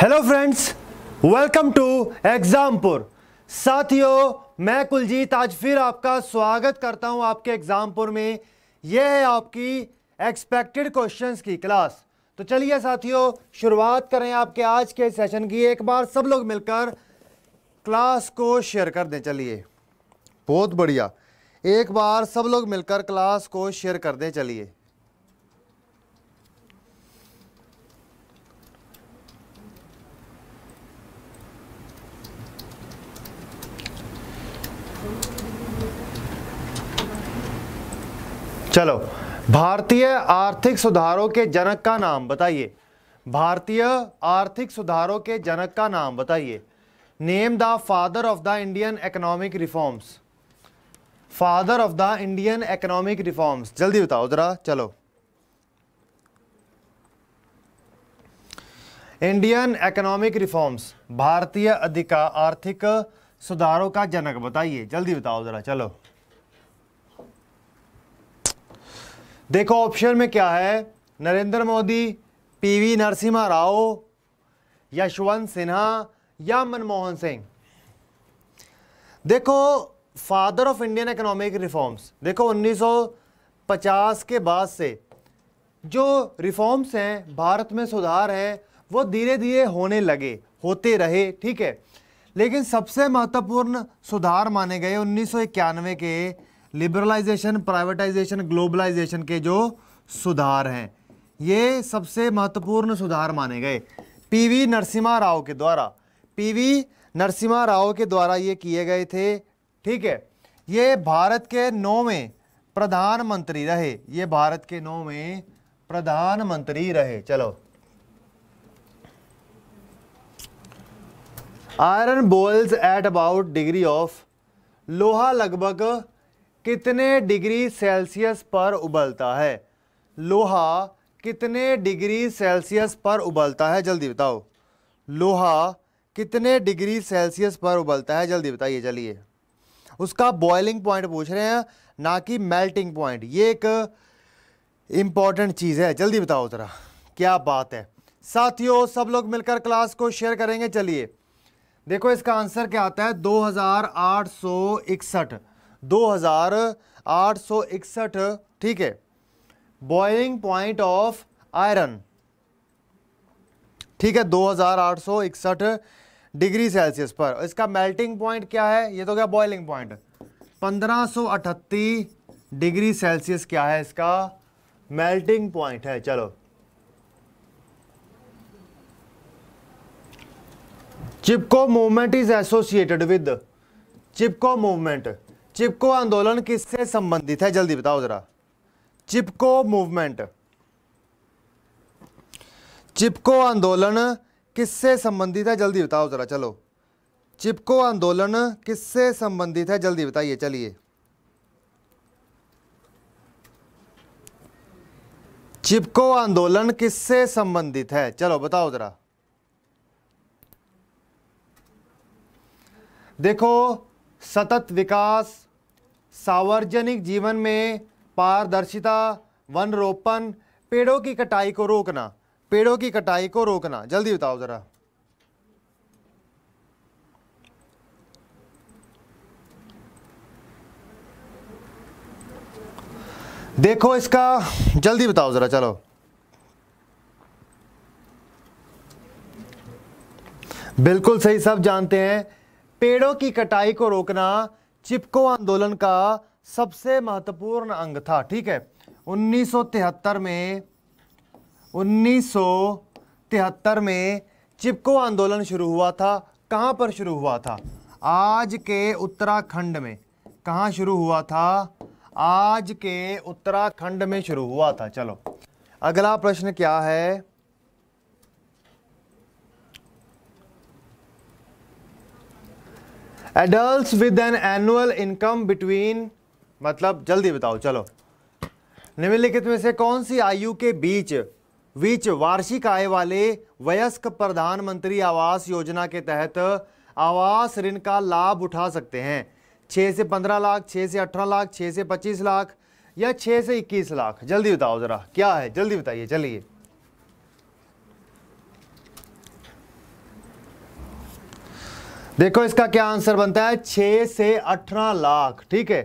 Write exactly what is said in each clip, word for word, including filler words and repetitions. Hello friends, welcome to Exampur. साथियों, मैं कुलजीत आज फिर आपका स्वागत करता हूं आपके एग्ज़ामपुर में। यह है आपकी एक्सपेक्टेड क्वेश्चंस की क्लास। तो चलिए साथियों, शुरुआत करें आपके आज के सेशन की। एक बार सब लोग मिलकर क्लास को शेयर कर दें। चलिए, बहुत बढ़िया। एक बार सब लोग मिलकर क्लास को शेयर कर दें। चलिए, चलो। भारतीय आर्थिक सुधारों के जनक का नाम बताइए। भारतीय आर्थिक सुधारों के जनक का नाम बताइए। Name the father of the Indian economic reforms. Father of the Indian economic reforms, जल्दी बताओ जरा। चलो, इंडियन इकोनॉमिक रिफॉर्म्स, भारतीय अधिकार आर्थिक सुधारों का जनक बताइए, जल्दी बताओ जरा। चलो, देखो ऑप्शन में क्या है। नरेंद्र मोदी, पीवी नरसिम्हा राव, यशवंत सिन्हा या मनमोहन सिंह। देखो, father of Indian economic reforms, देखो उन्नीस सौ पचास के बाद से जो रिफॉर्म्स हैं, भारत में सुधार हैं, वो धीरे धीरे होने लगे, होते रहे, ठीक है। लेकिन सबसे महत्वपूर्ण सुधार माने गए उन्नीस सौ इक्यानवे के लिबरलाइजेशन, प्राइवेटाइजेशन, ग्लोबलाइजेशन के जो सुधार हैं, ये सबसे महत्वपूर्ण सुधार माने गए पीवी नरसिम्हा राव के द्वारा। पीवी नरसिम्हा राव के द्वारा ये किए गए थे, ठीक है। ये भारत के नौवें प्रधानमंत्री रहे, ये भारत के नौवें प्रधानमंत्री रहे। चलो, iron boils at about degree of, लोहा लगभग कितने डिग्री सेल्सियस पर उबलता है? लोहा कितने डिग्री सेल्सियस पर उबलता है, जल्दी बताओ। लोहा कितने डिग्री सेल्सियस पर उबलता है, जल्दी बताइए। चलिए, उसका बॉइलिंग पॉइंट पूछ रहे हैं, ना कि मेल्टिंग पॉइंट। ये एक इम्पॉर्टेंट चीज़ है, जल्दी बताओ जरा। क्या बात है साथियों, सब लोग मिलकर क्लास को शेयर करेंगे। चलिए, देखो इसका आंसर क्या आता है। दो हज़ार आठ सौ इकसठ दो हज़ार आठ सौ इकसठ, ठीक है। बॉइलिंग पॉइंट ऑफ आयरन, ठीक है, दो हज़ार आठ सौ इकसठ डिग्री सेल्सियस पर। इसका मेल्टिंग पॉइंट क्या है? ये तो क्या बॉइलिंग पॉइंट, पंद्रह सौ अठहत्तर डिग्री सेल्सियस क्या है, इसका मेल्टिंग पॉइंट है। चलो, Chipko movement is associated with, Chipko movement, Chipko आंदोलन किससे संबंधित है, जल्दी बताओ जरा। चिपको मूवमेंट, चिपको आंदोलन किससे संबंधित है, जल्दी बताओ जरा। चलो, चिपको आंदोलन किससे संबंधित है, जल्दी बताइए। चलिए, चिपको आंदोलन किससे संबंधित है, चलो बताओ जरा। देखो, सतत विकास, सार्वजनिक जीवन में पारदर्शिता, वन रोपण, पेड़ों की कटाई को रोकना, पेड़ों की कटाई को रोकना, जल्दी बताओ जरा। देखो इसका, जल्दी बताओ जरा। चलो, बिल्कुल सही, सब जानते हैं। पेड़ों की कटाई को रोकना चिपको आंदोलन का सबसे महत्वपूर्ण अंग था, ठीक है। उन्नीस सौ तिहत्तर में उन्नीस सौ तिहत्तर में चिपको आंदोलन शुरू हुआ था। कहाँ पर शुरू हुआ था? आज के उत्तराखंड में। कहाँ शुरू हुआ था? आज के उत्तराखंड में शुरू हुआ था। चलो, अगला प्रश्न क्या है। Adults with an annual income between, मतलब जल्दी बताओ। चलो, निम्नलिखित में से कौन सी आयु के बीच बीच वार्षिक आय वाले वयस्क प्रधानमंत्री आवास योजना के तहत आवास ऋण का लाभ उठा सकते हैं? छह से पंद्रह लाख, छह से अठारह लाख, छह से पच्चीस लाख या छह से इक्कीस लाख, जल्दी बताओ जरा, क्या है, जल्दी बताइए। चलिए, देखो इसका क्या आंसर बनता है, छः से अठारह लाख। ठीक है,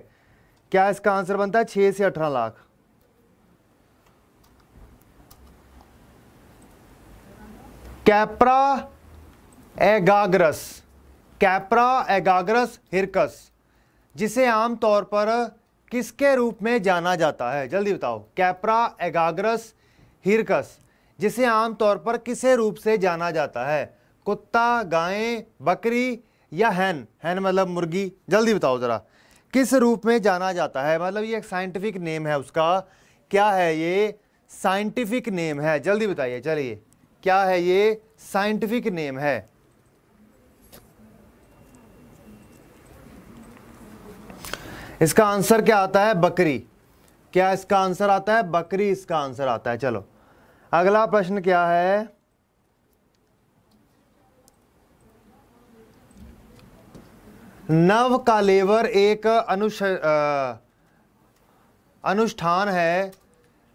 क्या इसका आंसर बनता है छः से अठारह lakh. Capra aegagrus, Capra aegagrus hircus जिसे आमतौर पर किसके रूप में जाना जाता है, जल्दी बताओ। कैप्रा एगाग्रस हिरकस जिसे आमतौर पर किसे रूप से जाना जाता है, कुत्ता, गायें, बकरी या हैन। हैन मतलब मुर्गी। जल्दी बताओ ज़रा किस रूप में जाना जाता है, मतलब ये एक साइंटिफिक नेम है उसका। क्या है ये, साइंटिफिक नेम है, जल्दी बताइए। चलिए क्या है ये, साइंटिफिक नेम है। इसका आंसर क्या आता है, बकरी। क्या इसका आंसर आता है, बकरी इसका आंसर आता है। चलो अगला प्रश्न क्या है, नवकालेवर एक अनुष अनुष्ठान है।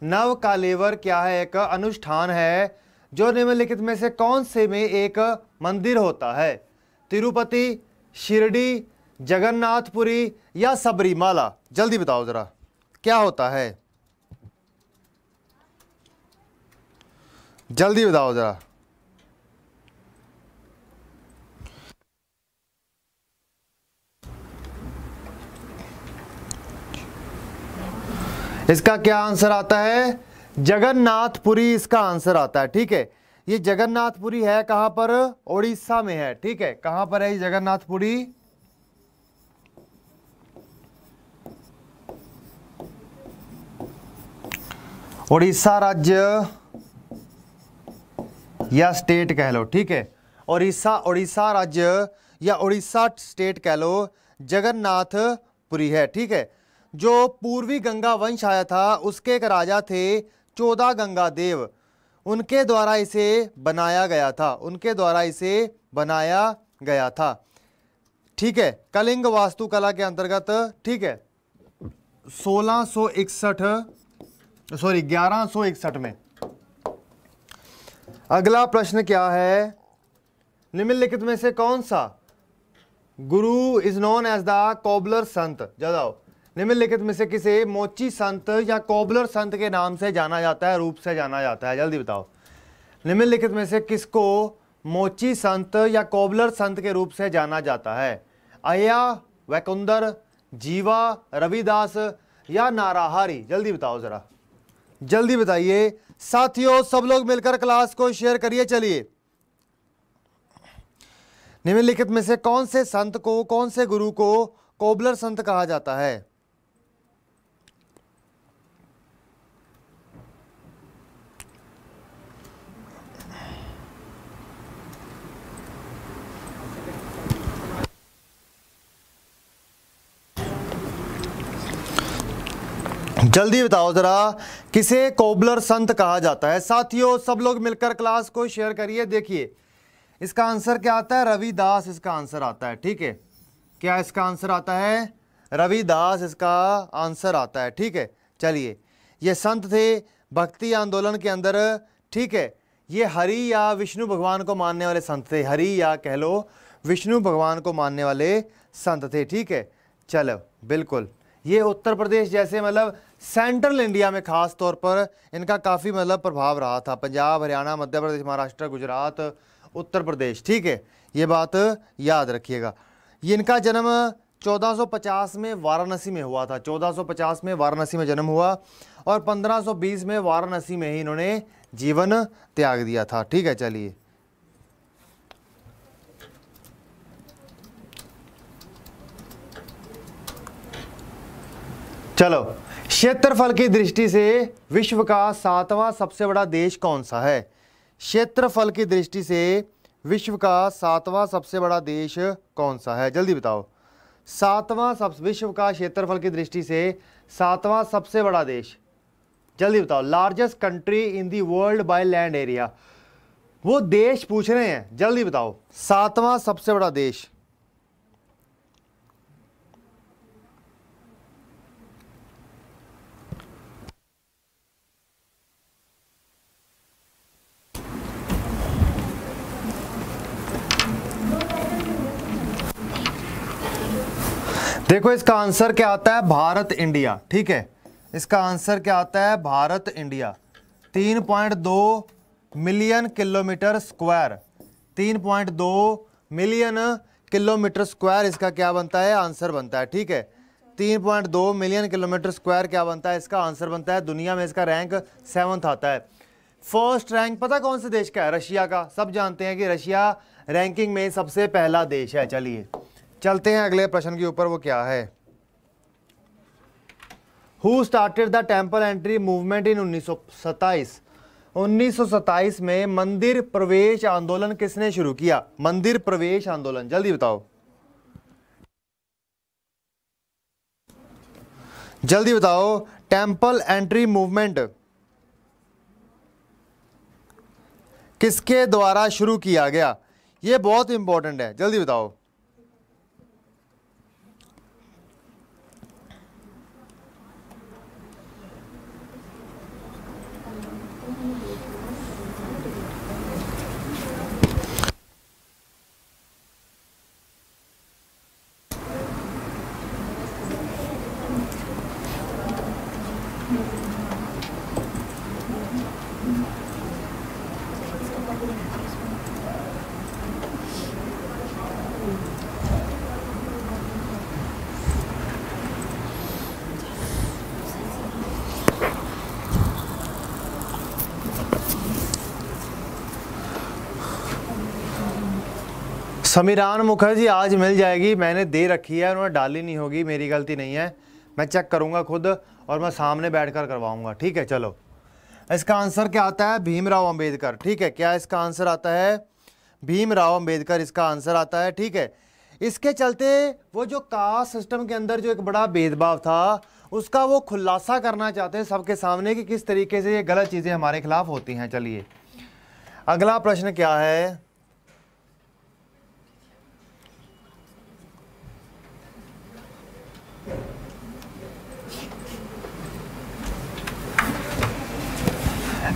नवकालेवर क्या है, एक अनुष्ठान है जो निम्नलिखित में से कौन से में एक मंदिर होता है, तिरुपति, शिरडी, जगन्नाथपुरी या सबरीमाला। जल्दी बताओ जरा क्या होता है, जल्दी बताओ जरा। इसका क्या आंसर आता है, जगन्नाथपुरी इसका आंसर आता है। ठीक है, ये जगन्नाथपुरी है कहाँ पर, ओडिशा में है। ठीक है, कहाँ पर है ये जगन्नाथपुरी, ओडिशा राज्य या स्टेट कह लो। ठीक है, ओडिशा ओडिशा राज्य या ओडिशा स्टेट कह लो, जगन्नाथपुरी है। ठीक है, जो पूर्वी गंगा वंश आया था उसके एक राजा थे चौदा गंगादेव, उनके द्वारा इसे बनाया गया था, उनके द्वारा इसे बनाया गया था। ठीक है, कलिंग वास्तुकला के अंतर्गत। ठीक है, सोलह सौ इकसठ सॉरी ग्यारह सौ इकसठ में। अगला प्रश्न क्या है, निम्नलिखित में से कौन सा गुरु is known as the cobbler sant. जदाओ, निम्नलिखित में से किसे मोची संत या कोबलर संत के नाम से जाना जाता है, रूप से जाना जाता है, जल्दी बताओ। निम्नलिखित में से किसको मोची संत या कोबलर संत के रूप से जाना जाता है, अया, वैकुंदर, जीवा, रविदास या नाराहारी। जल्दी बताओ जरा, जल्दी बताइए साथियों, सब लोग मिलकर क्लास को शेयर करिए। चलिए, निम्नलिखित में से कौन से संत को, कौन से गुरु को कोबलर संत कहा जाता है। जल्दी बताओ जरा किसे कोबलर संत कहा जाता है। साथियों सब लोग मिलकर क्लास को शेयर करिए। देखिए इसका आंसर क्या आता है, रविदास इसका आंसर आता है। ठीक है, क्या इसका आंसर आता है, रविदास इसका आंसर आता है। ठीक है, चलिए ये संत थे भक्ति आंदोलन के अंदर। ठीक है, ये हरि या विष्णु भगवान को मानने वाले संत थे, हरि या कह लो विष्णु भगवान को मानने वाले संत थे। ठीक है, चलो बिल्कुल, ये उत्तर प्रदेश जैसे मतलब सेंट्रल इंडिया में खास तौर पर इनका काफ़ी मतलब प्रभाव रहा था, पंजाब, हरियाणा, मध्य प्रदेश, महाराष्ट्र, गुजरात, उत्तर प्रदेश। ठीक है, ये बात याद रखिएगा। ये इनका जन्म चौदह सौ पचास में वाराणसी में हुआ था, चौदह सौ पचास में वाराणसी में जन्म हुआ और पंद्रह सौ बीस में वाराणसी में ही इन्होंने जीवन त्याग दिया था। ठीक है, चलिए चलो, क्षेत्रफल की दृष्टि से विश्व का सातवां सबसे बड़ा देश कौन सा है, क्षेत्रफल की दृष्टि से विश्व का सातवां सबसे बड़ा देश कौन सा है, जल्दी बताओ। सातवां सब विश्व का क्षेत्रफल की दृष्टि से सातवां सबसे बड़ा देश, जल्दी बताओ। Largest country in the world by land area, वो देश पूछ रहे हैं, जल्दी बताओ। सातवां सबसे बड़ा देश, देखो इसका आंसर क्या आता है, भारत इंडिया। ठीक है, इसका आंसर क्या आता है, भारत इंडिया। तीन पॉइंट दो मिलियन किलोमीटर स्क्वायर, तीन पॉइंट दो मिलियन किलोमीटर स्क्वायर इसका क्या बनता है, आंसर बनता है। ठीक है, तीन पॉइंट दो मिलियन किलोमीटर स्क्वायर क्या बनता है, इसका आंसर बनता है। दुनिया में इसका रैंक सेवन्थ आता है। फर्स्ट रैंक पता कौन से देश का है, रशिया का। सब जानते हैं कि रशिया रैंकिंग में सबसे पहला देश है। चलिए चलते हैं अगले प्रश्न के ऊपर, वो क्या है। Who started the temple entry movement in उन्नीस सौ सत्ताईस। उन्नीस सौ सत्ताईस में मंदिर प्रवेश आंदोलन किसने शुरू किया, मंदिर प्रवेश आंदोलन, जल्दी बताओ, जल्दी बताओ। टेम्पल एंट्री मूवमेंट किसके द्वारा शुरू किया गया, ये बहुत इंपॉर्टेंट है, जल्दी बताओ। समीरान मुखर्जी आज मिल जाएगी, मैंने दे रखी है, उन्होंने डाली नहीं होगी, मेरी गलती नहीं है, मैं चेक करूंगा खुद और मैं सामने बैठकर करवाऊंगा। ठीक है, चलो इसका आंसर क्या आता है, भीमराव अंबेडकर। ठीक है, क्या इसका आंसर आता है, भीमराव अंबेडकर इसका आंसर आता है। ठीक है, इसके चलते वो जो कास्ट सिस्टम के अंदर जो एक बड़ा भेदभाव था उसका वो खुलासा करना चाहते हैं सबके सामने कि किस तरीके से ये गलत चीज़ें हमारे खिलाफ होती हैं। चलिए अगला प्रश्न क्या है,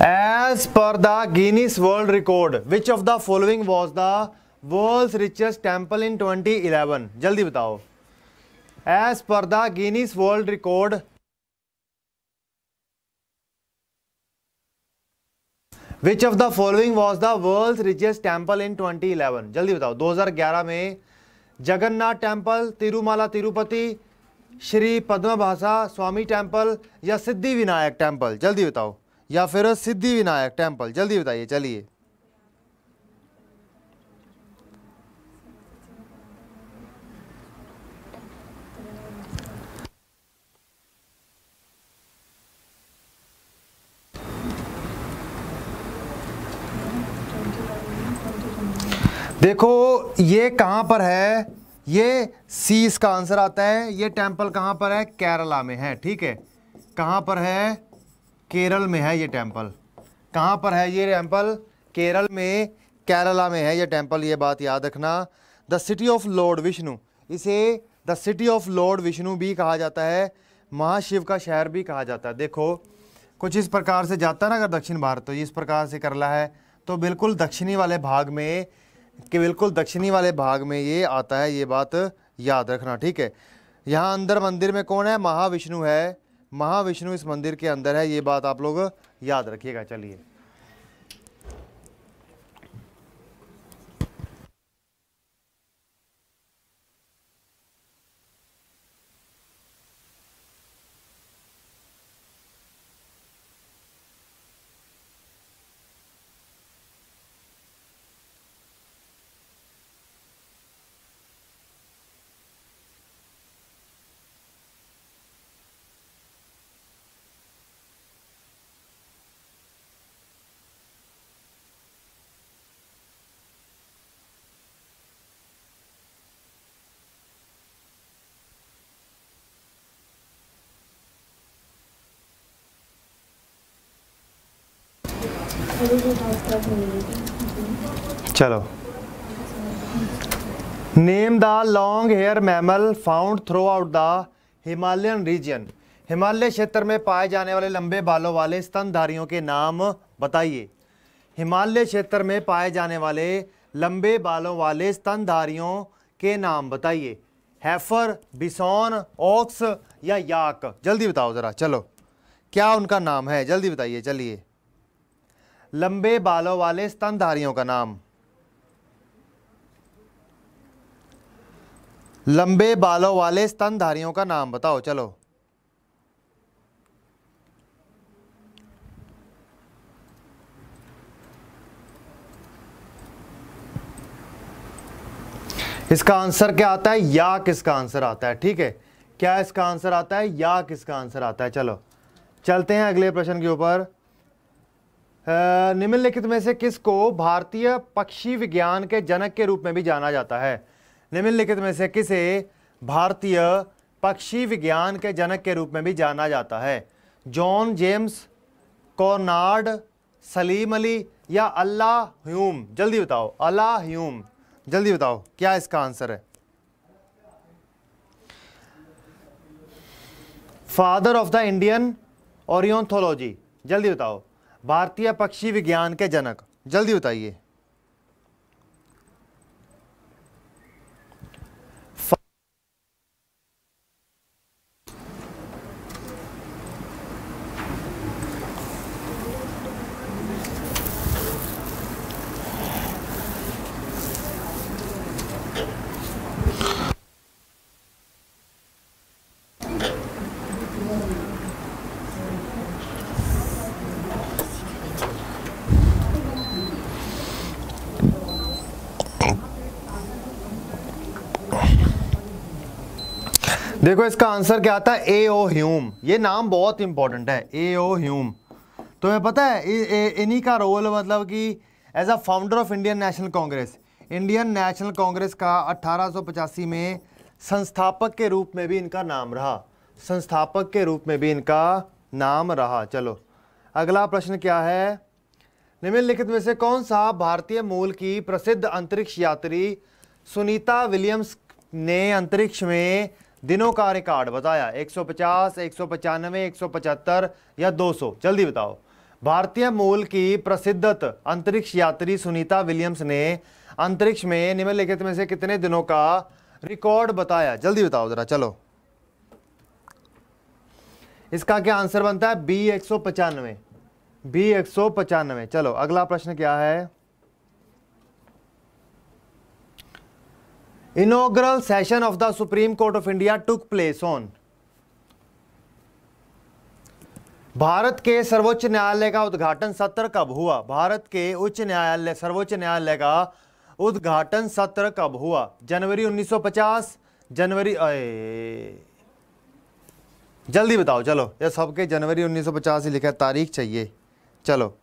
As per the Guinness World Record, which of the following was the world's richest temple in twenty eleven? जल्दी बताओ। As per the Guinness World Record, which of the following was the world's richest temple in twenty eleven? जल्दी बताओ। दो हज़ार ग्यारह में Jagannath temple, Tirumala Tirupati, Shri पद्मभासा स्वामी temple या Siddhivinayak temple, जल्दी बताओ, या फिर सिद्धिविनायक टेम्पल, जल्दी बताइए। चलिए देखो ये कहां पर है, ये सी इसका आंसर आता है। ये टेम्पल कहां पर है, केरला में है। ठीक है, कहां पर है, केरल में है। ये टेम्पल कहाँ पर है, ये टेम्पल केरल में, केरला में है ये टेम्पल, ये बात याद रखना। The city of lord Vishnu, इसे the city of lord Vishnu भी कहा जाता है, महाशिव का शहर भी कहा जाता है। देखो कुछ इस प्रकार से जाता ना, अगर दक्षिण भारत तो इस प्रकार से करला है, तो बिल्कुल दक्षिणी वाले भाग में कि बिल्कुल दक्षिणी वाले भाग में ये आता है, ये बात याद रखना। ठीक है, यहाँ अंदर मंदिर में कौन है, महाविष्णु है, महाविष्णु इस मंदिर के अंदर है, ये बात आप लोग याद रखिएगा। चलिए चलो, name the long hair mammal found throughout the Himalayan region. Himalaya क्षेत्र में पाए जाने वाले लंबे बालों वाले स्तनधारियों के नाम बताइए। हिमालय क्षेत्र में पाए जाने वाले लंबे बालों वाले स्तनधारियों के नाम बताइए। हैफर, बिसौन, ऑक्स या याक? जल्दी बताओ ज़रा, चलो क्या उनका नाम है, जल्दी बताइए। चलिए, लंबे बालों वाले स्तनधारियों का नाम, लंबे बालों वाले स्तनधारियों का नाम बताओ। चलो, इसका आंसर क्या आता है? या किसका आंसर आता है? ठीक है, क्या इसका आंसर आता है? या किसका आंसर आता है। चलो चलते हैं अगले प्रश्न के ऊपर। निम्नलिखित में से किसको भारतीय पक्षी विज्ञान के जनक के रूप में भी जाना जाता है? निम्नलिखित में से किसे भारतीय पक्षी विज्ञान के जनक के रूप में भी जाना जाता है? जॉन जेम्स, कॉर्नार्ड, सलीम अली या ए ओ ह्यूम? जल्दी बताओ, ए ओ ह्यूम, जल्दी बताओ क्या इसका आंसर है। Father of the Indian ornithology, जल्दी बताओ। भारतीय पक्षी विज्ञान के जनक, जल्दी बताइए। देखो इसका आंसर क्या आता है, ए ओ ह्यूम। ये नाम बहुत इंपॉर्टेंट है, ए ओ ह्यूम। तुम्हें पता है इन्हीं का रोल, मतलब कि as a founder of Indian National Congress, Indian National Congress का अट्ठारह सौ पचासी में संस्थापक के रूप में भी इनका नाम रहा, संस्थापक के रूप में भी इनका नाम रहा। चलो अगला प्रश्न क्या है। निम्नलिखित में से कौन सा भारतीय मूल की प्रसिद्ध अंतरिक्ष यात्री सुनीता विलियम्स ने अंतरिक्ष में दिनों का रिकॉर्ड बताया? एक सौ पचास, एक सौ पचानवे, एक सौ पचहत्तर या दो सौ? जल्दी बताओ। भारतीय मूल की प्रसिद्ध अंतरिक्ष यात्री सुनीता विलियम्स ने अंतरिक्ष में निम्नलिखित में से कितने दिनों का रिकॉर्ड बताया? जल्दी बताओ जरा। चलो इसका क्या आंसर बनता है? बी एक सौ पचानवे, बी एक सौ पचानवे। चलो अगला प्रश्न क्या है। Inaugural session of the Supreme Court of India took place on? Bharat के सर्वोच्च न्यायालय का उद्घाटन सत्र कब हुआ? भारत के उच्च न्यायालय, सर्वोच्च न्यायालय का उद्घाटन सत्र कब हुआ? जनवरी उन्नीस सौ पचास, जनवरी ए... जल्दी बताओ। चलो ये सबके जनवरी उन्नीस सौ पचास ही लिखा है, तारीख चाहिए। चलो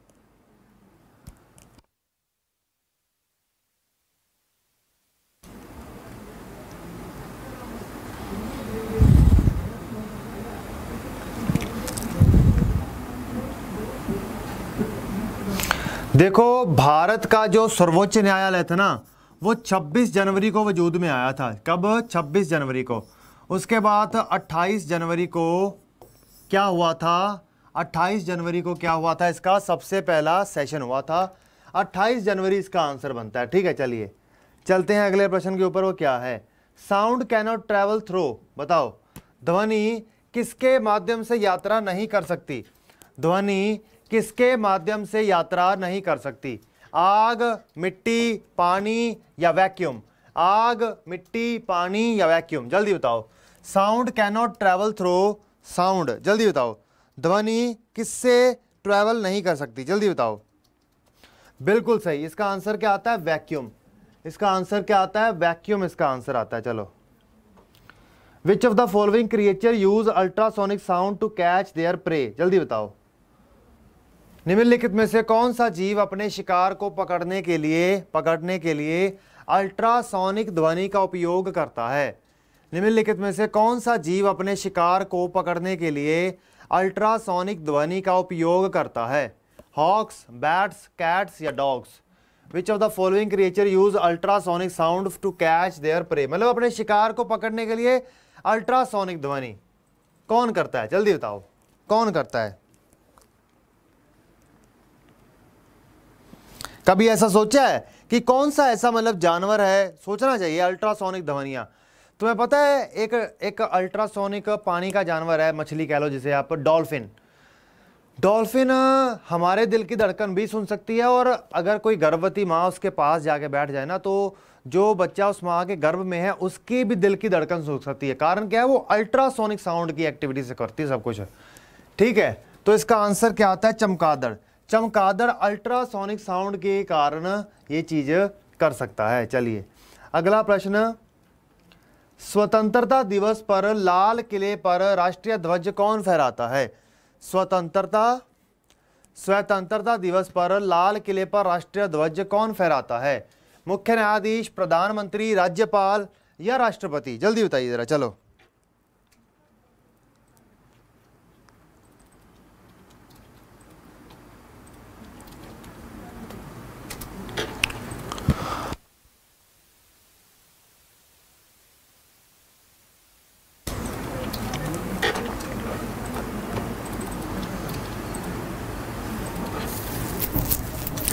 देखो, भारत का जो सर्वोच्च न्यायालय था ना, वो छब्बीस जनवरी को वजूद में आया था। कब? छब्बीस जनवरी को। उसके बाद अट्ठाईस जनवरी को क्या हुआ था? अट्ठाईस जनवरी को क्या हुआ था? इसका सबसे पहला सेशन हुआ था। अट्ठाईस जनवरी इसका आंसर बनता है। ठीक है, चलिए चलते हैं अगले प्रश्न के ऊपर। वो क्या है? Sound can not travel through, बताओ ध्वनि किसके माध्यम से यात्रा नहीं कर सकती? ध्वनि किसके माध्यम से यात्रा नहीं कर सकती? आग, मिट्टी, पानी या वैक्यूम? आग, मिट्टी, पानी या वैक्यूम? जल्दी बताओ। Sound can not travel through sound, जल्दी बताओ। ध्वनि किससे ट्रैवल नहीं कर सकती? जल्दी बताओ। बिल्कुल सही, इसका आंसर क्या आता है? वैक्यूम। इसका आंसर क्या आता है? वैक्यूम इसका आंसर आता है। चलो, which of the following creature use ultrasonic sound to catch their prey? जल्दी बताओ। निम्नलिखित में से कौन सा जीव अपने शिकार को पकड़ने के लिए पकड़ने के लिए अल्ट्रासोनिक ध्वनि का उपयोग करता है? निम्नलिखित में से कौन सा जीव अपने शिकार को पकड़ने के लिए अल्ट्रासोनिक ध्वनि का उपयोग करता है? हॉक्स, बैट्स, कैट्स या dogs? Which of the following creature use ultrasonic sound to catch their prey? मतलब अपने शिकार को पकड़ने के लिए अल्ट्रासोनिक ध्वनि कौन करता है? जल्दी बताओ, कौन करता है? कभी ऐसा सोचा है कि कौन सा ऐसा मतलब जानवर है? सोचना चाहिए। अल्ट्रासोनिक ध्वनियाँ तुम्हें पता है एक एक अल्ट्रासोनिक पानी का जानवर है, मछली कह लो जिसे आप, डॉल्फिन। डॉल्फिन हमारे दिल की धड़कन भी सुन सकती है, और अगर कोई गर्भवती माँ उसके पास जाके बैठ जाए ना, तो जो बच्चा उस माँ के गर्भ में है उसकी भी दिल की धड़कन सुन सकती है। कारण क्या है, वो अल्ट्रासोनिक साउंड की एक्टिविटी से करती है सब कुछ है। ठीक है, तो इसका आंसर क्या आता है, चमगादड़। चमगादड़ अल्ट्रासोनिक साउंड के कारण ये चीज़ कर सकता है। चलिए अगला प्रश्न, स्वतंत्रता दिवस पर लाल किले पर राष्ट्रीय ध्वज कौन फहराता है। स्वतंत्रता स्वतंत्रता दिवस पर लाल किले पर राष्ट्रीय ध्वज कौन फहराता है, मुख्य न्यायाधीश, प्रधानमंत्री, राज्यपाल या राष्ट्रपति। जल्दी बताइए जरा, चलो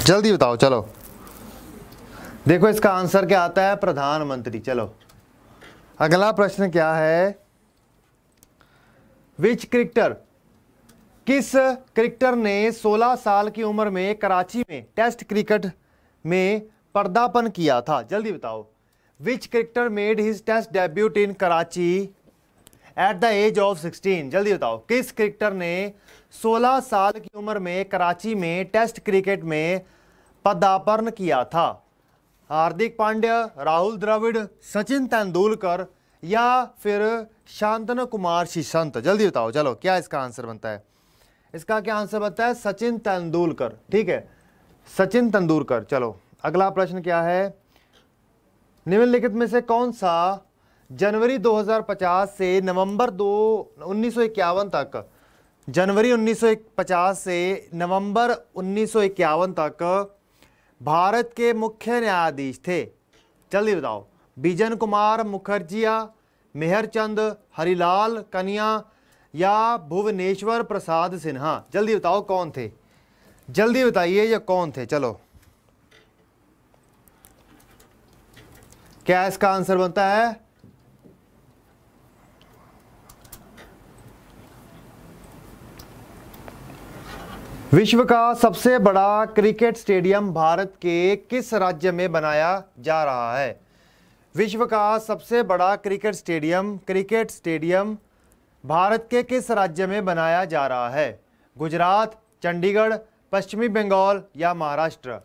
जल्दी बताओ। चलो देखो इसका आंसर क्या आता है, प्रधानमंत्री। चलो अगला प्रश्न क्या है, विच क्रिकेटर किस क्रिकेटर ने सोलह साल की उम्र में कराची में टेस्ट क्रिकेट में पदार्पण किया था। जल्दी बताओ, which cricketer made his test debut in Karachi at the age of sixteen. जल्दी बताओ, किस क्रिकेटर ने सोलह साल की उम्र में कराची में टेस्ट क्रिकेट में पदार्पण किया था। हार्दिक पांड्या, राहुल द्रविड़, सचिन तेंदुलकर या फिर शांतनु कुमार श्रीसंत। जल्दी बताओ, चलो क्या इसका आंसर बनता है। इसका क्या आंसर बनता है, सचिन तेंदुलकर। ठीक है, सचिन तेंदुलकर। चलो अगला प्रश्न क्या है, निम्नलिखित में से कौन सा जनवरी दो हज़ार पचास से नवंबर दो उन्नीस सौ इक्यावन तक जनवरी उन्नीस सौ पचास से नवंबर उन्नीस सौ इक्यावन तक भारत के मुख्य न्यायाधीश थे। जल्दी बताओ, बिजन कुमार मुखर्जिया, मेहरचंद, हरिलाल कन्या या भुवनेश्वर प्रसाद सिन्हा। जल्दी बताओ कौन थे, जल्दी बताइए या कौन थे। चलो क्या इसका आंसर बनता है, विश्व का सबसे बड़ा क्रिकेट स्टेडियम भारत के किस राज्य में बनाया जा रहा है। विश्व का सबसे बड़ा क्रिकेट स्टेडियम क्रिकेट स्टेडियम भारत के किस राज्य में बनाया जा रहा है। गुजरात, चंडीगढ़, पश्चिमी बंगाल या महाराष्ट्र।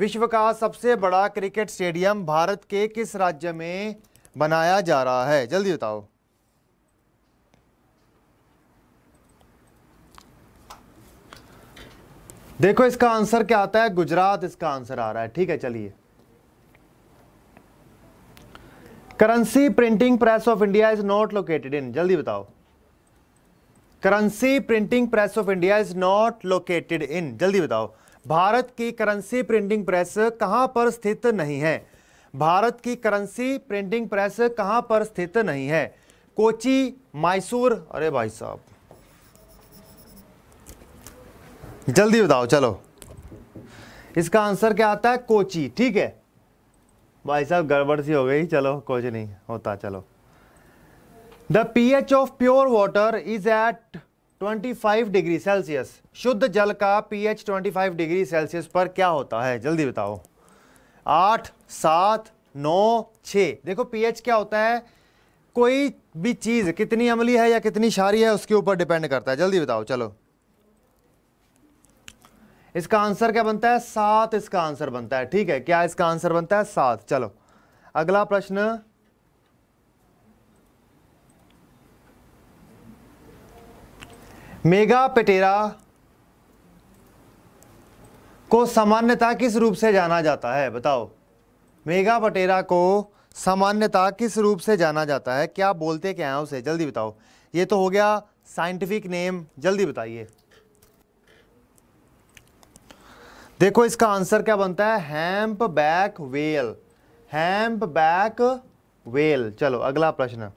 विश्व का सबसे बड़ा क्रिकेट स्टेडियम भारत के किस राज्य में बनाया जा रहा है, जल्दी बताओ। देखो इसका आंसर क्या आता है, गुजरात इसका आंसर आ रहा है। ठीक है, चलिए currency printing press of India is not located in. जल्दी बताओ, currency printing press of India is not located in. जल्दी बताओ, भारत की करेंसी प्रिंटिंग प्रेस कहां पर स्थित नहीं है। भारत की करेंसी प्रिंटिंग प्रेस कहां पर स्थित नहीं है। कोची, मैसूर, अरे भाई साहब जल्दी बताओ। चलो इसका आंसर क्या आता है, कोची। ठीक है भाई साहब, गड़बड़ सी हो गई, चलो कुछ नहीं होता। चलो the pH of pure water is at पच्चीस डिग्री सेल्सियस। शुद्ध जल का पीएच पच्चीस डिग्री सेल्सियस पर क्या होता है, जल्दी बताओ। आठ, सात, नौ, छः। देखो पीएच क्या होता है, कोई भी चीज़ कितनी अम्लीय है या कितनी क्षारीय है उसके ऊपर डिपेंड करता है। जल्दी बताओ, चलो इसका आंसर क्या बनता है, सात इसका आंसर बनता है। ठीक है, क्या इसका आंसर बनता है, सात। चलो अगला प्रश्न, मेगा पटेरा को सामान्यतः किस रूप से जाना जाता है, बताओ। मेगा पटेरा को सामान्यतः किस रूप से जाना जाता है, क्या बोलते क्या है उसे, जल्दी बताओ। ये तो हो गया साइंटिफिक नेम, जल्दी बताइए। देखो इसका आंसर क्या बनता है, humpback whale. Humpback whale. चलो अगला प्रश्न,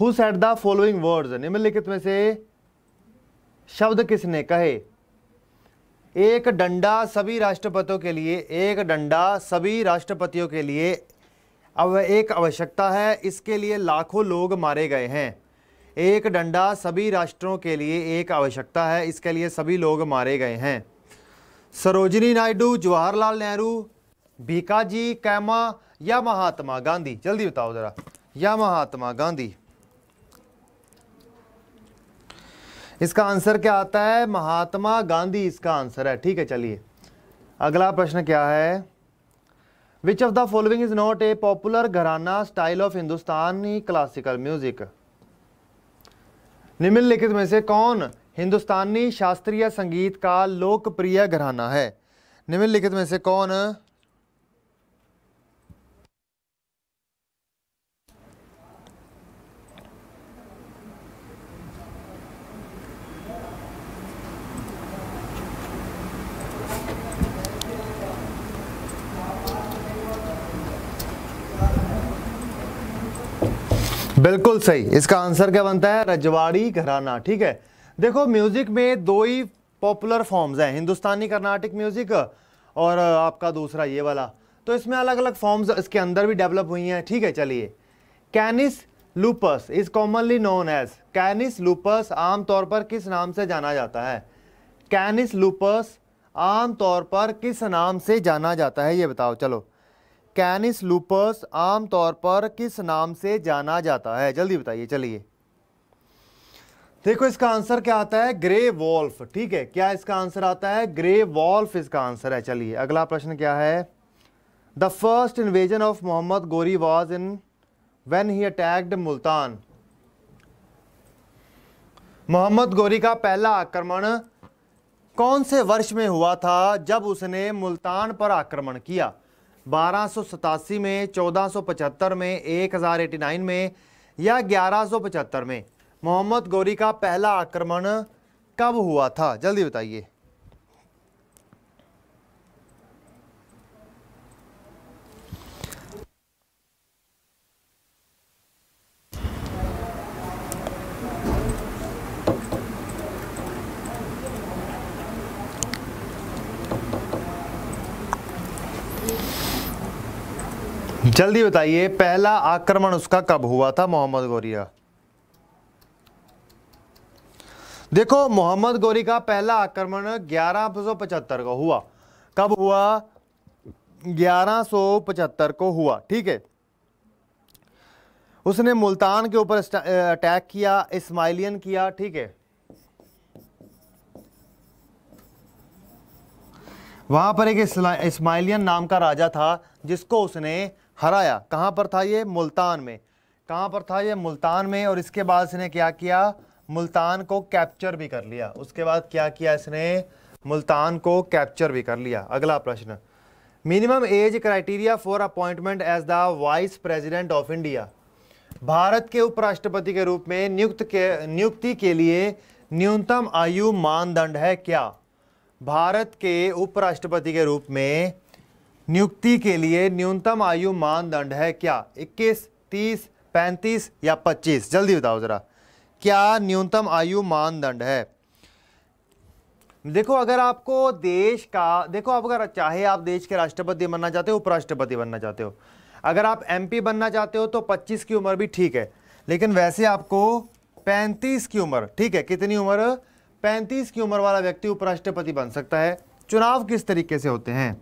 who said the following words. निम्नलिखित में से शब्द किसने कहे। एक डंडा सभी राष्ट्रपतियों के लिए, एक डंडा सभी राष्ट्रपतियों के लिए अब एक आवश्यकता है, इसके लिए लाखों लोग मारे गए हैं। एक डंडा सभी राष्ट्रों के लिए एक आवश्यकता है, इसके लिए सभी लोग मारे गए हैं। सरोजिनी नायडू, जवाहरलाल नेहरू, भीकाजी कैमा या महात्मा गांधी? जल्दी बताओ ज़रा, या महात्मा गांधी? इसका आंसर क्या आता है? महात्मा गांधी इसका आंसर है। ठीक है, चलिए अगला प्रश्न क्या है। Which of the following is not a popular gharana style of Hindustani classical music? निम्नलिखित में से कौन हिंदुस्तानी शास्त्रीय संगीत का लोकप्रिय घराना है? निम्नलिखित में से कौन बिल्कुल सही, इसका आंसर क्या बनता है? रजवाड़ी घराना। ठीक है, देखो म्यूजिक में दो ही पॉपुलर फॉर्म्स हैं, हिंदुस्तानी कर्नाटिक म्यूजिक और आपका दूसरा ये वाला, तो इसमें अलग अलग फॉर्म्स इसके अंदर भी डेवलप हुई हैं। ठीक है, चलिए canis lupus is commonly known as, canis lupus आमतौर पर किस नाम से जाना जाता है? कैनिस लूपस आमतौर पर किस नाम से जाना जाता है, ये बताओ। चलो कैनिस लूपस आमतौर पर किस नाम से जाना जाता है, जल्दी बताइए। चलिए देखो इसका आंसर क्या आता है? Grey wolf. ठीक है, क्या इसका आंसर आता है? ग्रे वॉल्फ इसका आंसर है। चलिए अगला प्रश्न क्या है। The first invasion of Mohammad Ghori was in when he attacked Multan. Mohammad Ghori का पहला आक्रमण कौन से वर्ष में हुआ था जब उसने मुल्तान पर आक्रमण किया? बारह सौ सतासी में, चौदह सौ पचहत्तर में, एक हज़ार एटी नाइन में या ग्यारह सौ पचहत्तर में? मोहम्मद गौरी का पहला आक्रमण कब हुआ था, जल्दी बताइए। जल्दी बताइए, पहला आक्रमण उसका कब हुआ था मोहम्मद गौरी का? देखो मोहम्मद गौरी का पहला आक्रमण ग्यारह सौ पचहत्तर को हुआ। कब हुआ? ग्यारह सौ पचहत्तर को हुआ। ठीक है, उसने मुल्तान के ऊपर अटैक किया, इस्माइलियन किया। ठीक है, वहां पर एक इस्माइलियन नाम का राजा था जिसको उसने हराया। कहाँ पर था ये? मुल्तान में। कहाँ पर था ये? मुल्तान में। और इसके बाद इसने क्या किया? मुल्तान को कैप्चर भी कर लिया। उसके बाद क्या किया इसने? मुल्तान को कैप्चर भी कर लिया। अगला प्रश्न, minimum age criteria for appointment as the vice president of India. भारत के उपराष्ट्रपति के रूप में नियुक्त के नियुक्ति के लिए न्यूनतम आयु मानदंड है क्या? भारत के उपराष्ट्रपति के रूप में नियुक्ति के लिए न्यूनतम आयु मानदंड है क्या? इक्कीस, तीस, पैंतीस या पच्चीस? जल्दी बताओ ज़रा, क्या न्यूनतम आयु मानदंड है? देखो अगर आपको देश का, देखो आप अगर चाहे आप देश के राष्ट्रपति बनना चाहते हो, उपराष्ट्रपति बनना चाहते हो, अगर आप एमपी बनना चाहते हो तो पच्चीस की उम्र भी ठीक है, लेकिन वैसे आपको पैंतीस की उम्र, ठीक है कितनी उम्र? पैंतीस की उम्र वाला व्यक्ति उपराष्ट्रपति बन सकता है। चुनाव किस तरीके से होते हैं?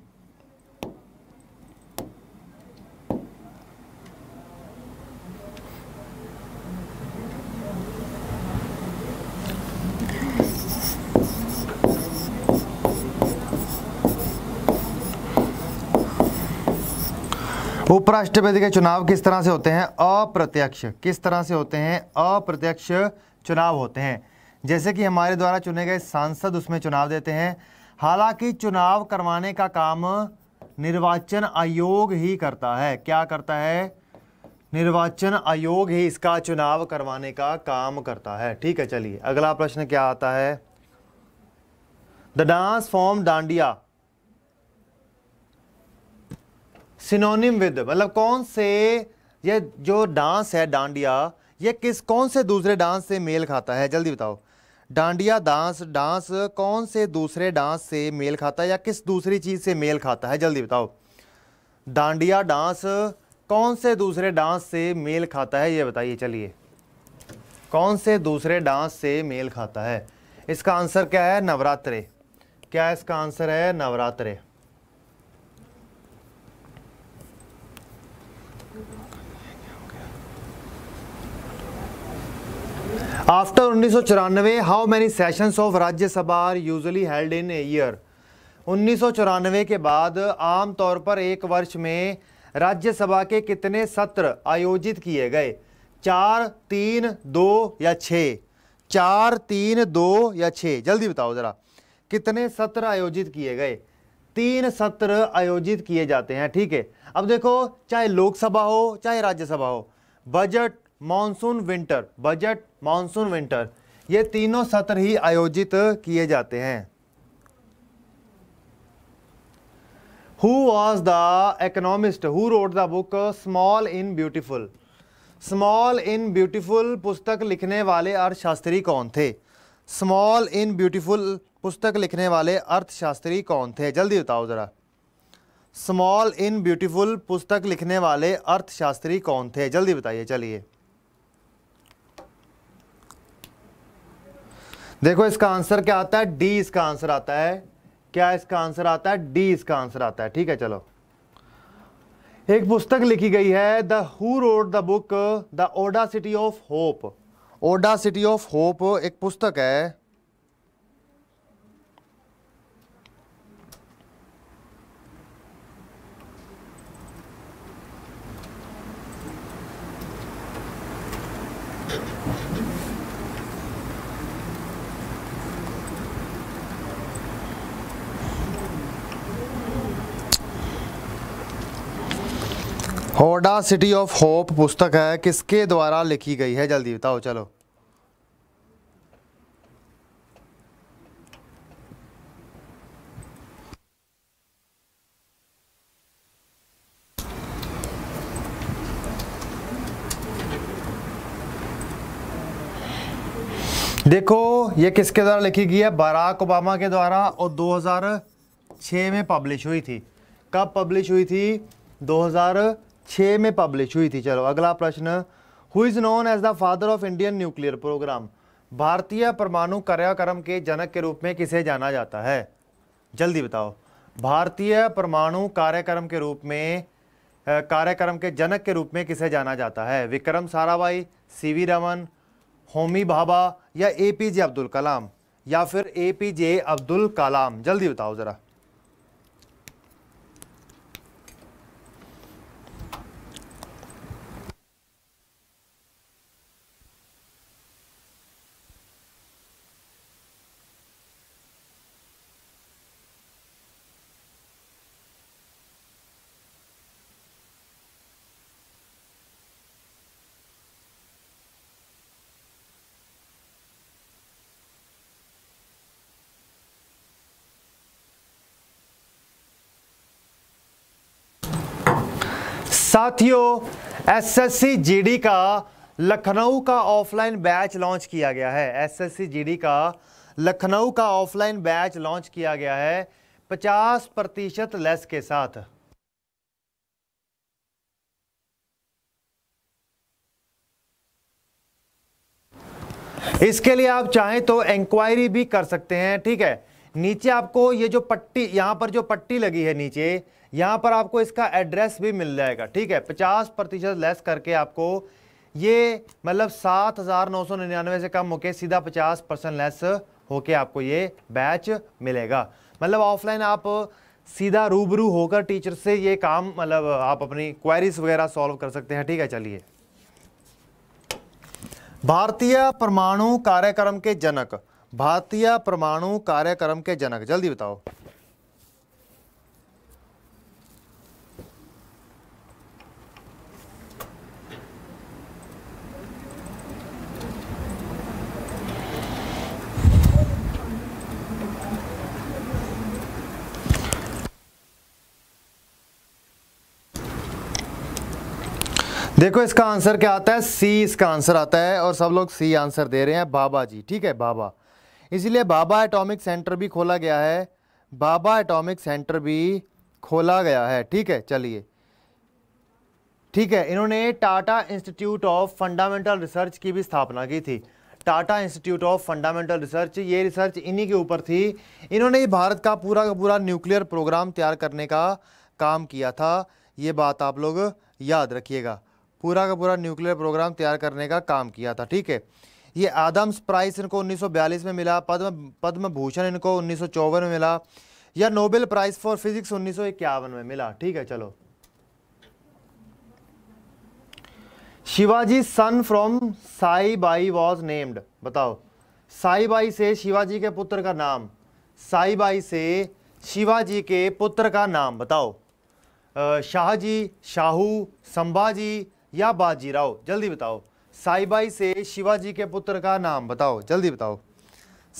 उपराष्ट्रपति के चुनाव किस तरह से होते हैं? अप्रत्यक्ष। किस तरह से होते हैं? अप्रत्यक्ष चुनाव होते हैं, जैसे कि हमारे द्वारा चुने गए सांसद उसमें चुनाव देते हैं। हालांकि चुनाव करवाने का काम निर्वाचन आयोग ही करता है। क्या करता है? निर्वाचन आयोग ही इसका चुनाव करवाने का काम करता है। ठीक है, चलिए अगला प्रश्न क्या आता है। The dance form dandiya synonym with, मतलब कौन से, ये जो डांस है डांडिया ये किस, कौन से दूसरे डांस से मेल खाता है, जल्दी बताओ। डांडिया डांस, डांस कौन से दूसरे डांस से मेल खाता है या किस दूसरी चीज़ से मेल खाता है, जल्दी बताओ। डांडिया डांस कौन से दूसरे डांस से मेल खाता है, ये बताइए। चलिए, कौन से दूसरे डांस से मेल खाता है? इसका आंसर क्या है? नवरात्रे। क्या इसका आंसर है? नवरात्रे। आफ्टर उन्नीस सौ चौरानवे how many sessions of Rajya Sabha are usually held in a year? उन्नीस सौ चौरानवे के बाद आमतौर पर एक वर्ष में राज्यसभा के कितने सत्र आयोजित किए गए? चार, तीन, दो या छः? चार, तीन, दो या छः? जल्दी बताओ ज़रा, कितने सत्र आयोजित किए गए? तीन सत्र आयोजित किए जाते हैं, ठीक है। अब देखो, चाहे लोकसभा हो चाहे राज्यसभा हो, budget, monsoon, winter, budget, monsoon, winter, ये तीनों सत्र ही आयोजित किए जाते हैं। Who was the economist who wrote the book small in beautiful? Small in beautiful पुस्तक लिखने वाले अर्थशास्त्री कौन थे? स्मॉल इन ब्यूटीफुल पुस्तक लिखने वाले अर्थशास्त्री कौन थे? जल्दी बताओ ज़रा, स्मॉल इन ब्यूटीफुल पुस्तक लिखने वाले अर्थशास्त्री कौन थे? जल्दी बताइए। चलिए, देखो इसका आंसर क्या आता है? डी इसका आंसर आता है। क्या इसका आंसर आता है? डी इसका आंसर आता है, ठीक है। चलो, एक पुस्तक लिखी गई है, the who wrote the book the ओडा सिटी ऑफ होप? ओडा सिटी ऑफ होप एक पुस्तक है। ओडा सिटी ऑफ होप पुस्तक है, किसके द्वारा लिखी गई है? जल्दी बताओ। चलो, देखो ये किसके द्वारा लिखी गई है? बराक ओबामा के द्वारा, और दो हज़ार छह में पब्लिश हुई थी। कब पब्लिश हुई थी? दो हज़ार छह में पब्लिश हुई थी। चलो, अगला प्रश्न, who is known as the father of Indian nuclear programme? भारतीय परमाणु कार्यक्रम के जनक के रूप में किसे जाना जाता है? जल्दी बताओ। भारतीय परमाणु कार्यक्रम के रूप में कार्यक्रम के जनक के रूप में किसे जाना जाता है? विक्रम साराभाई, सी वी रमन, होमी भाभा या एपीजे अब्दुल कलाम? या फिर एपीजे अब्दुल कलाम? जल्दी बताओ ज़रा। साथियों, एसएससी जीडी का लखनऊ का ऑफलाइन बैच लॉन्च किया गया है। एसएससी जीडी का लखनऊ का ऑफलाइन बैच लॉन्च किया गया है पचास प्रतिशत लेस के साथ। इसके लिए आप चाहें तो इंक्वायरी भी कर सकते हैं, ठीक है। नीचे आपको ये जो पट्टी, यहाँ पर जो पट्टी लगी है नीचे, यहाँ पर आपको इसका एड्रेस भी मिल जाएगा, ठीक है। पचास प्रतिशत लेस करके आपको ये मतलब सात हज़ार नौ सौ निन्यानवे से कम होके सीधा पचास परसेंट लेस होके आपको ये बैच मिलेगा। मतलब ऑफलाइन आप सीधा रूबरू होकर टीचर से ये काम मतलब आप अपनी क्वेरीज वगैरह सॉल्व कर सकते हैं, ठीक है। चलिए, भारतीय परमाणु कार्यक्रम के जनक, भारतीय परमाणु कार्यक्रम के जनक, जल्दी बताओ। देखो इसका आंसर क्या आता है? सी इसका आंसर आता है, और सब लोग सी आंसर दे रहे हैं। बाबा जी, ठीक है, बाबा। इसलिए बाबा एटॉमिक सेंटर भी खोला गया है, बाबा एटॉमिक सेंटर भी खोला गया है, ठीक है। चलिए, ठीक है, इन्होंने Tata institute of fundamental research की भी स्थापना की थी। Tata institute of fundamental research, ये रिसर्च इन्हीं के ऊपर थी। इन्होंने भारत का पूरा का पूरा न्यूक्लियर प्रोग्राम तैयार करने का काम किया था, ये बात आप लोग याद रखिएगा। पूरा का पूरा न्यूक्लियर प्रोग्राम तैयार करने का काम किया था, ठीक है। ये आदम्स प्राइज़ इनको उन्नीस सौ बयालीस में मिला, पद्म पद्म भूषण इनको उन्नीस सौ चौवन में मिला, या नोबेल प्राइज़ फॉर फिजिक्स उन्नीस सौ इक्यावन में मिला, ठीक है। चलो, Shivaji son from Saibai was named, बताओ साईबाई से शिवाजी के पुत्र का नाम, साईबाई से शिवाजी के पुत्र का नाम बताओ। शाहजी, शाहू, संभाजी या बाजीराव, जल्दी बताओ। साईबाई से शिवाजी के पुत्र का नाम बताओ, जल्दी बताओ।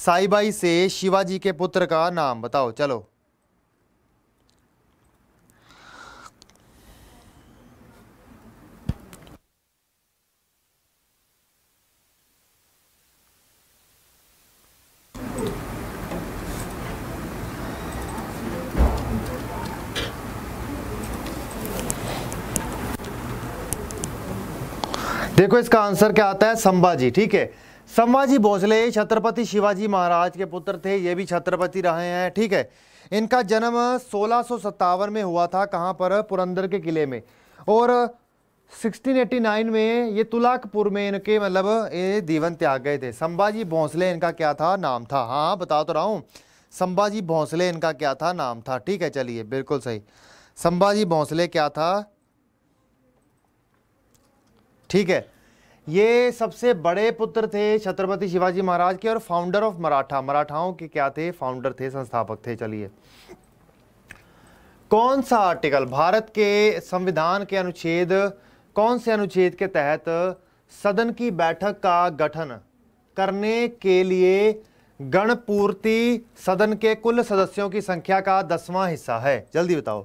साईबाई से शिवाजी के पुत्र का नाम बताओ। चलो, देखो इसका आंसर क्या आता है, संभाजी, ठीक है। संभाजी भोंसले छत्रपति शिवाजी महाराज के पुत्र थे, ये भी छत्रपति रहे हैं, ठीक है। इनका जन्म सोलह सौ सत्तावन में हुआ था, कहाँ पर, पुरंदर के किले में। और सोलह सौ नवासी में ये तुलाकपुर में इनके मतलब ये जीवन त्याग गए थे। संभाजी भोंसले इनका क्या था नाम था, हाँ बता तो रहा हूँ, संभाजी भोंसले इनका क्या था नाम था, ठीक है। चलिए, बिल्कुल सही, संभाजी भोंसले क्या था, ठीक है। ये सबसे बड़े पुत्र थे छत्रपति शिवाजी महाराज के और फाउंडर ऑफ मराठा, मराठाओं के क्या थे, फाउंडर थे, संस्थापक थे। चलिए, कौन सा आर्टिकल भारत के संविधान के अनुच्छेद, कौन से अनुच्छेद के तहत सदन की बैठक का गठन करने के लिए गणपूर्ति सदन के कुल सदस्यों की संख्या का दसवां हिस्सा है, जल्दी बताओ।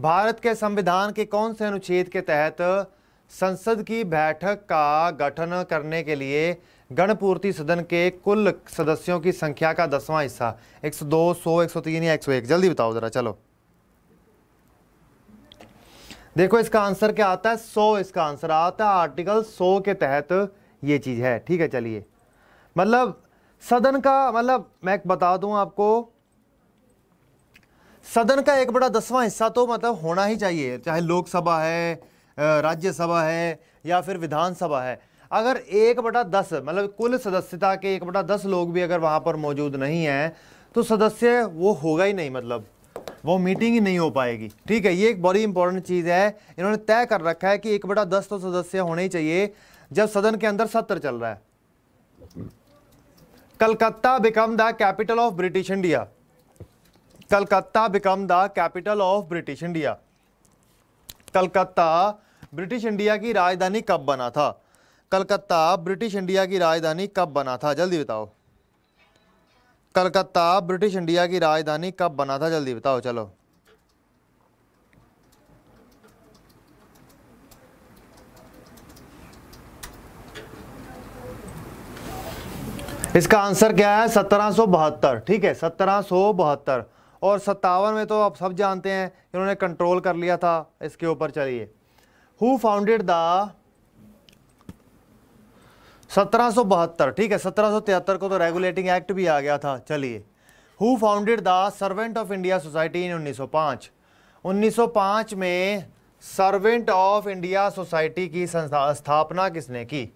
भारत के संविधान के कौन से अनुच्छेद के तहत संसद की बैठक का गठन करने के लिए गणपूर्ति सदन के कुल सदस्यों की संख्या का दसवां हिस्सा, एक सौ दो, सौ, एक सौ तीन या एक सौ एक, जल्दी बताओ जरा। चलो, देखो इसका आंसर क्या आता है, सौ इसका आंसर आता है। आर्टिकल सौ के तहत ये चीज है, ठीक है। चलिए, मतलब सदन का, मतलब मैं बता दूं आपको, सदन का एक बड़ा दसवां हिस्सा तो मतलब होना ही चाहिए, चाहे लोकसभा है, राज्यसभा है या फिर विधानसभा है। अगर एक बटा दस मतलब कुल सदस्यता के एक बटा दस लोग भी अगर वहाँ पर मौजूद नहीं हैं तो सदस्य वो होगा ही नहीं, मतलब वो मीटिंग ही नहीं हो पाएगी, ठीक है। ये एक बड़ी इंपॉर्टेंट चीज़ है, इन्होंने तय कर रखा है कि एक बटा दस तो सदस्य होने ही चाहिए जब सदन के अंदर सत्र चल रहा है। Calcutta become the capital of British India, Calcutta become the capital of British India, Calcutta British India की राजधानी कब बना था, कलकत्ता ब्रिटिश इंडिया की राजधानी कब बना था, जल्दी बताओ। कलकत्ता ब्रिटिश इंडिया की राजधानी कब बना था, जल्दी बताओ। चलो, इसका आंसर क्या है, सत्रह सौ बहत्तर, ठीक है, सत्रह सौ बहत्तर। और सत्तावन में तो आप सब जानते हैं इन्होंने कंट्रोल कर लिया था इसके ऊपर। चलिए, हु फाउंडेड द, सत्रह सौ बहत्तर, ठीक है, सत्रह सौ तिहत्तर को तो रेगुलेटिंग एक्ट भी आ गया था। चलिए, who founded the servant of India society in उन्नीस सौ पाँच, उन्नीस सौ पाँच में सर्वेंट ऑफ इंडिया सोसाइटी की स्थापना किसने की,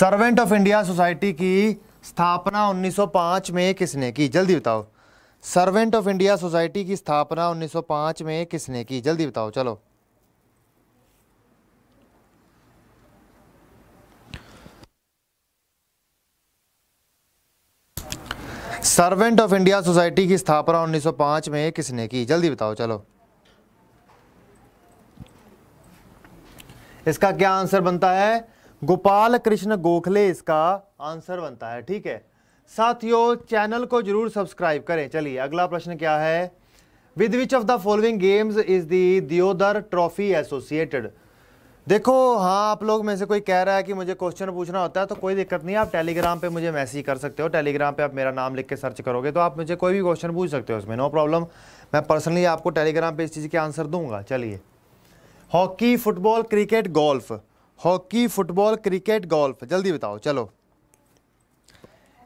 सर्वेंट ऑफ इंडिया सोसाइटी की स्थापना उन्नीस सौ पाँच में किसने की, जल्दी बताओ। सर्वेंट ऑफ इंडिया सोसाइटी की स्थापना उन्नीस सौ पाँच में किसने की, जल्दी बताओ। चलो, सर्वेंट ऑफ इंडिया सोसाइटी की स्थापना उन्नीस सौ पाँच में किसने की, जल्दी बताओ। चलो, इसका क्या आंसर बनता है, गोपाल कृष्ण गोखले इसका आंसर बनता है, ठीक है। साथियों, चैनल को जरूर सब्सक्राइब करें। चलिए, अगला प्रश्न क्या है, with which of the following games is the Deodhar trophy associated, देखो हाँ, आप लोग में से कोई कह रहा है कि मुझे क्वेश्चन पूछना होता है, तो कोई दिक्कत नहीं है, आप टेलीग्राम पे मुझे मैसेज कर सकते हो। टेलीग्राम पे आप मेरा नाम लिख के सर्च करोगे तो आप मुझे कोई भी क्वेश्चन पूछ सकते हो, उसमें नो प्रॉब्लम। मैं पर्सनली आपको टेलीग्राम पे इस चीज़ के आंसर दूंगा। चलिए, hockey, football, cricket, golf. Hockey, football, cricket, golf, जल्दी बताओ। चलो,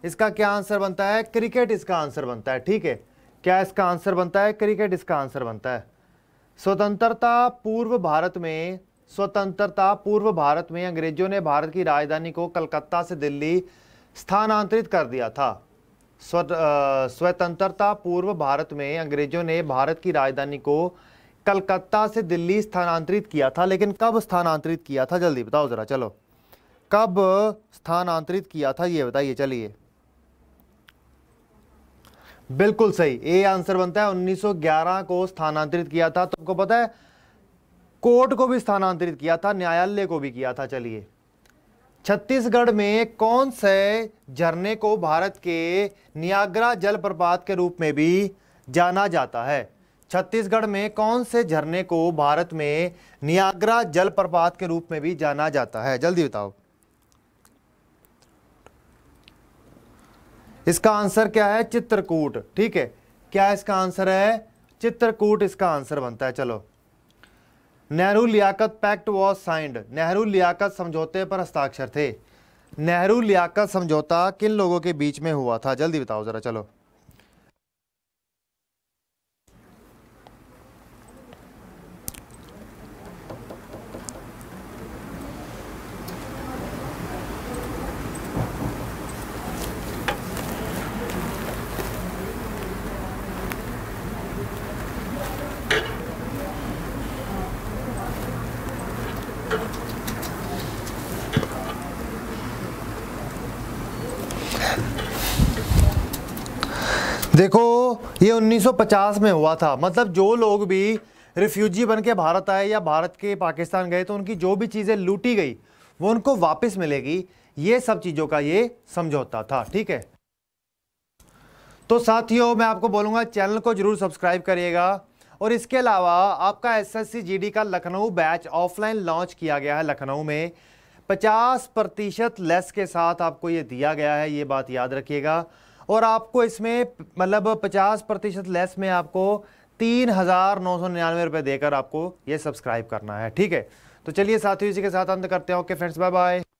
इसका क्या आंसर बनता है? क्रिकेट इसका आंसर बनता है। ठीक है, क्या इसका आंसर बनता है? क्रिकेट इसका आंसर बनता है। स्वतंत्रता पूर्व भारत में स्वतंत्रता पूर्व भारत में अंग्रेजों ने भारत की राजधानी को कलकत्ता से दिल्ली स्थानांतरित कर दिया था। स्वतंत्रता पूर्व भारत में अंग्रेजों ने भारत की राजधानी को कलकत्ता से दिल्ली स्थानांतरित किया था, लेकिन कब स्थानांतरित किया था? जल्दी बताओ ज़रा। चलो, कब स्थानांतरित किया था ये बताइए। चलिए, बिल्कुल सही, ए आंसर बनता है। उन्नीस सौ ग्यारह को स्थानांतरित किया था। तुमको पता है, कोर्ट को भी स्थानांतरित किया था, न्यायालय को भी किया था। चलिए, छत्तीसगढ़ में कौन से झरने को भारत के नियाग्रा जलप्रपात के रूप में भी जाना जाता है? छत्तीसगढ़ में कौन से झरने को भारत में नियाग्रा जलप्रपात के रूप में भी जाना जाता है? जल्दी बताओ। इसका आंसर क्या है? चित्रकूट। ठीक है, क्या इसका आंसर है? चित्रकूट इसका आंसर बनता है। चलो, Nehru Liaquat pact was signed. Nehru Liaquat समझौते पर हस्ताक्षर थे। नेहरू लियाकत समझौता किन लोगों के बीच में हुआ था? जल्दी बताओ जरा। चलो, देखो, ये उन्नीस सौ पचास में हुआ था। मतलब जो लोग भी रिफ्यूजी बन के भारत आए या भारत के पाकिस्तान गए, तो उनकी जो भी चीज़ें लूटी गई वो उनको वापस मिलेगी, ये सब चीज़ों का ये समझौता था। ठीक है, तो साथियों मैं आपको बोलूँगा चैनल को ज़रूर सब्सक्राइब करिएगा, और इसके अलावा आपका एसएससी जीडी का लखनऊ बैच ऑफलाइन लॉन्च किया गया है। लखनऊ में पचास प्रतिशत लेस के साथ आपको ये दिया गया है, ये बात याद रखिएगा। और आपको इसमें मतलब पचास प्रतिशत लेस में आपको तीन हज़ार नौ सौ निन्यानवे रुपये देकर आपको ये सब्सक्राइब करना है। ठीक है, तो चलिए साथियों, इसी के साथ अंत करते हैं। Okay friends, bye bye.